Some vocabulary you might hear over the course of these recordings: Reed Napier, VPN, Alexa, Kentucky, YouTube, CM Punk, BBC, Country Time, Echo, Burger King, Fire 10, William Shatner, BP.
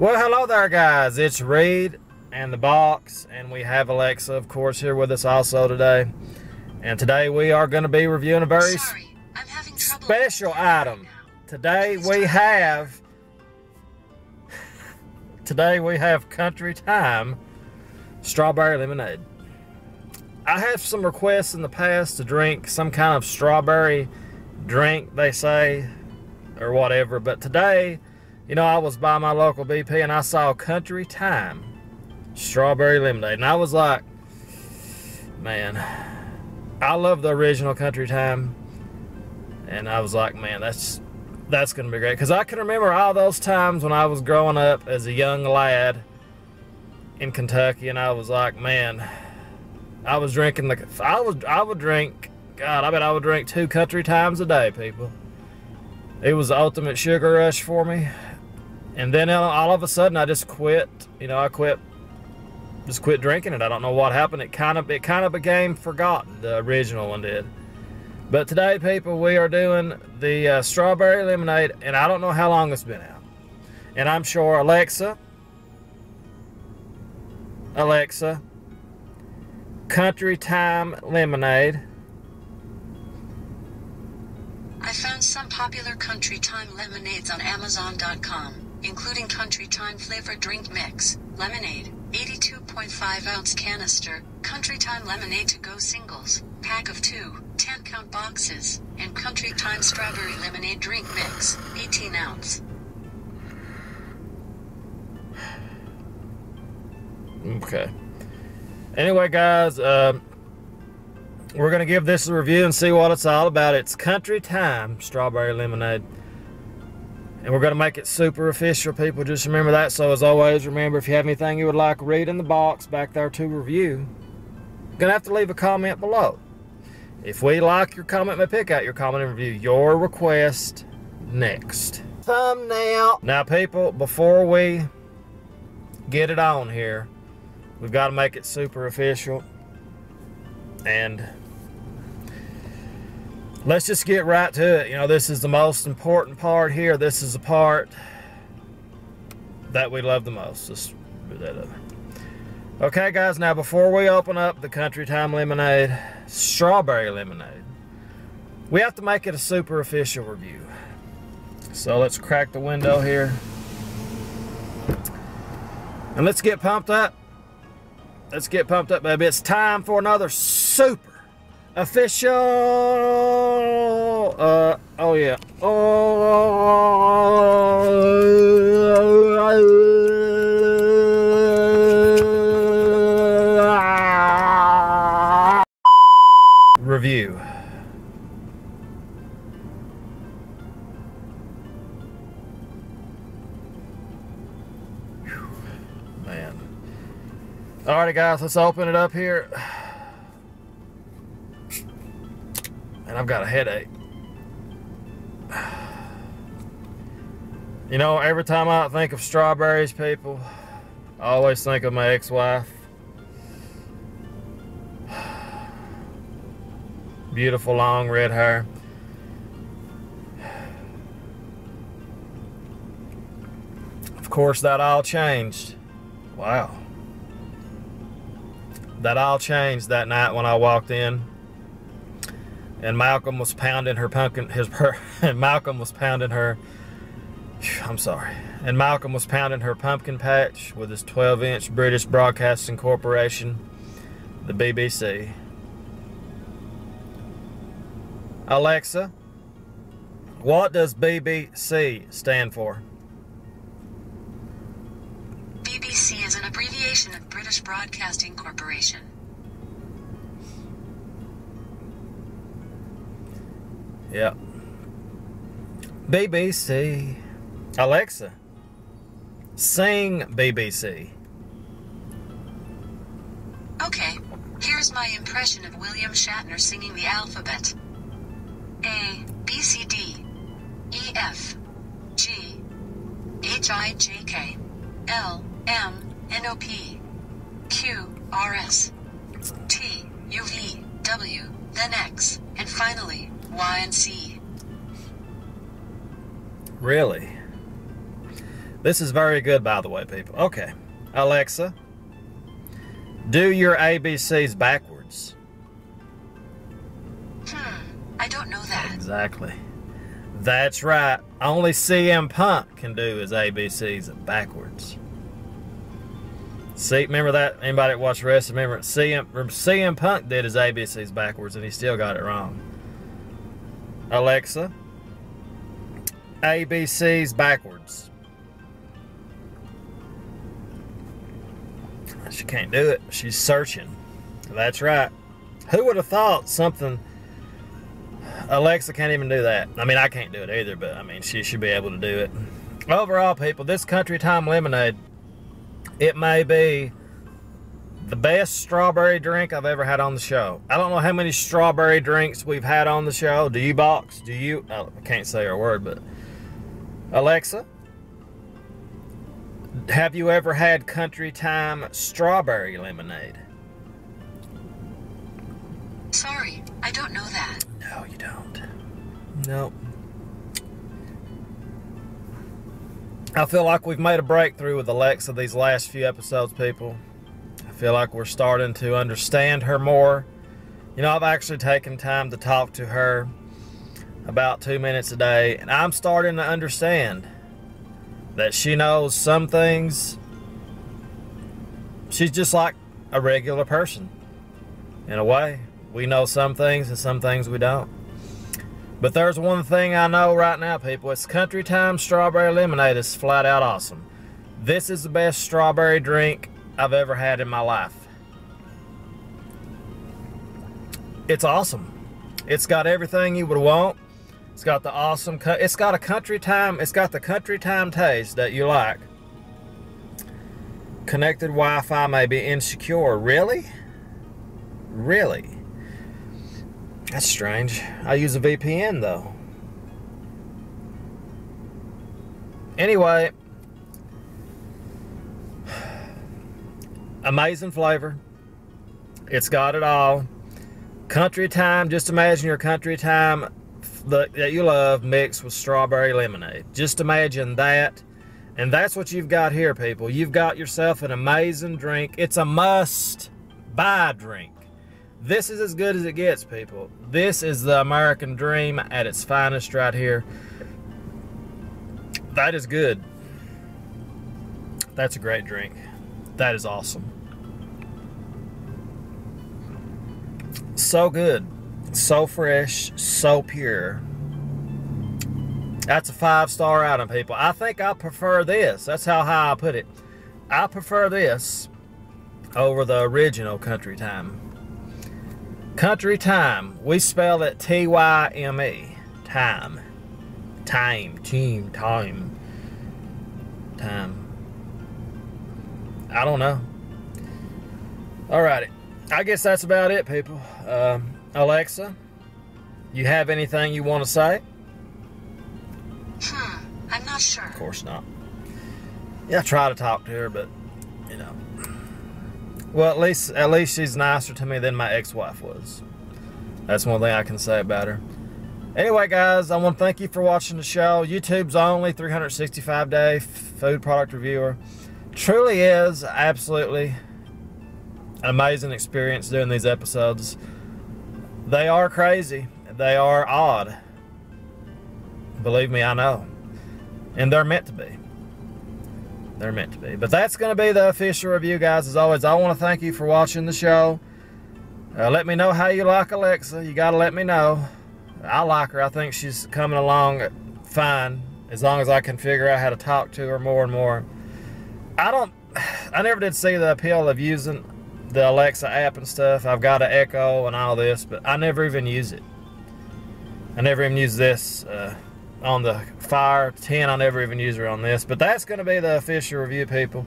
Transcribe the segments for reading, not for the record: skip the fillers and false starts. Well, hello there, guys. It's Reed and the Box, and we have Alexa, of course, here with us also today. And today we are going to be reviewing a very special item. Today we have Country Time strawberry lemonade. I have some requests in the past to drink some kind of strawberry drink, they say, or whatever, but today, you know, I was by my local BP and I saw Country Time strawberry lemonade, and I was like, man, I love the original Country Time, and I was like, man, that's gonna be great, because I can remember all those times when I was growing up as a young lad in Kentucky, and I was like, man, I was drinking I would drink 2 Country Times a day, people. It was the ultimate sugar rush for me. And then all of a sudden I just quit. You know, I just quit drinking it. I don't know what happened. It kind of became forgotten, the original one did. But today, people, we are doing the strawberry lemonade, and I don't know how long it's been out. And I'm sure Alexa, Country Time lemonade. I found some popular Country Time lemonades on Amazon.com, including Country Time flavored drink mix, lemonade, 82.5 ounce canister, Country Time lemonade to go singles, pack of 2, 10 count boxes, and Country Time strawberry lemonade drink mix, 18 ounce. Okay. Anyway, guys, we're gonna give this a review and see what it's all about. It's Country Time strawberry lemonade, and we're gonna make it super official, people. Just remember that. So as always, remember, if you have anything you would like read in the box back there to review, you're gonna have to leave a comment below. If we like your comment, we pick out your comment and review your request next. Thumbnail. Now, people, before we get it on here, we've got to make it super official, and let's just get right to it. You know, this is the most important part here. This is the part that we love the most. Just do that up. Okay, guys, now before we open up the Country Time lemonade, strawberry lemonade, we have to make it a super official review. So let's crack the window here, and let's get pumped up. Let's get pumped up, baby. It's time for another super official. Oh yeah. Oh. Review. Whew. Man. Alrighty, guys, let's open it up here. And I've got a headache. You know, every time I think of strawberries, people, I always think of my ex-wife. Beautiful long red hair. Of course, that all changed. Wow. That all changed that night when I walked in, and Malcolm was pounding her pumpkin. And Malcolm was pounding her pumpkin patch with his 12-inch British Broadcasting Corporation, the BBC. Alexa, what does BBC stand for? BBC is an abbreviation of British Broadcasting Corporation. Yeah. BBC. Alexa, sing BBC. Okay, here's my impression of William Shatner singing the alphabet. A, B, C, D, E, F, G, H, I, J, K, L, M, N, O, P, Q, R, S, T, U, V, W, then X, and finally, Y and C. Really? This is very good, by the way, people. Okay. Alexa, do your ABCs backwards. I don't know that. Exactly. That's right. Only CM Punk can do his ABCs backwards. See, remember that? Anybody that watched wrestling, remember CM Punk did his ABCs backwards and he still got it wrong. Alexa, ABCs backwards. She can't do it. She's searching. That's right. Who would have thought something? Alexa can't even do that. I mean, I can't do it either, but I mean, she should be able to do it. Overall, people, this Country Time lemonade, it may be the best strawberry drink I've ever had on the show. I don't know how many strawberry drinks we've had on the show. Do you, Box? Do you? I can't say her word, but Alexa, have you ever had Country Time strawberry lemonade? Sorry, I don't know that. No, you don't. Nope. I feel like we've made a breakthrough with Alexa these last few episodes, people. I feel like we're starting to understand her more. You know, I've actually taken time to talk to her about 2 minutes a day, and I'm starting to understand that she knows some things. She's just like a regular person, in a way. We know some things and some things we don't. But there's one thing I know right now, people. It's Country Time strawberry lemonade is flat out awesome. This is the best strawberry drink I've ever had in my life. It's awesome. It's got everything you would want. It's got the awesome, it's got the Country Time taste that you like. Connected Wi-Fi may be insecure. Really? Really? That's strange. I use a VPN though. Anyway, amazing flavor. It's got it all. Country Time, just imagine your Country Time that you love mixed with strawberry lemonade. Just imagine that. And that's what you've got here, people. You've got yourself an amazing drink. It's a must-buy drink. This is as good as it gets, people. This is the American dream at its finest right here. That is good. That's a great drink. That is awesome. So good. So fresh. So pure. That's a 5-star item, people. I think I prefer this. That's how high I put it. I prefer this over the original Country Time. Country Time, we spell it T-Y-M-E, time, time, team, time, time, I don't know. Alrighty, I guess that's about it, people. Alexa, you have anything you want to say? I'm not sure. Of course not. Yeah, I try to talk to her, but, you know. Well, at least she's nicer to me than my ex-wife was. That's one thing I can say about her. Anyway, guys, I want to thank you for watching the show. YouTube's only 365-day food product reviewer. Truly is absolutely an amazing experience doing these episodes. They are crazy. They are odd. Believe me, I know. And they're meant to be. They're meant to be. But that's going to be the official review, guys. As always, I want to thank you for watching the show. Let me know how you like Alexa. You got to let me know. I like her. I think she's coming along fine, as long as I can figure out how to talk to her more and more. I never did see the appeal of using the Alexa app and stuff. I've got an Echo and all this, but I never even use it. I never even use this on the Fire 10, I never even use her on this. But that's going to be the official review, people.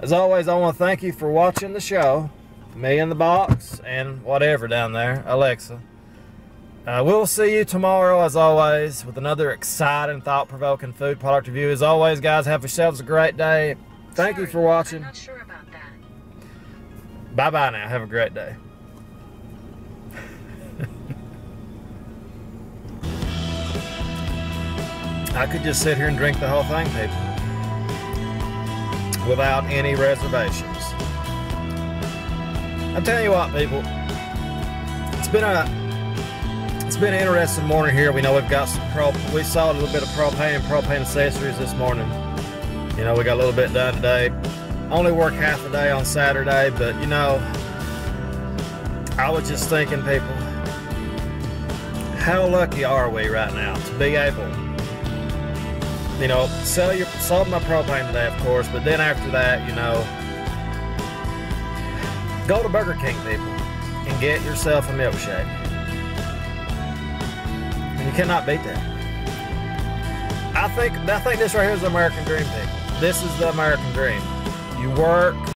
As always, I want to thank you for watching the show. Me and the Box and whatever down there, Alexa. We'll see you tomorrow, as always, with another exciting, thought-provoking food product review. As always, guys, have yourselves a great day. Thank you for watching. I'm not sure about that. Bye-bye now. Have a great day. I could just sit here and drink the whole thing, people. without any reservations. I'm telling you what, people, it's been an interesting morning here. We know we've got some we saw a little bit of propane and propane accessories this morning. You know, we got a little bit done today. Only work half a day on Saturday, but you know, I was just thinking, people, how lucky are we right now to be able, you know, sold my propane today, of course, but then after that, you know, go to Burger King, people, and get yourself a milkshake. And you cannot beat that. I think this right here is the American dream, people. This is the American dream. You work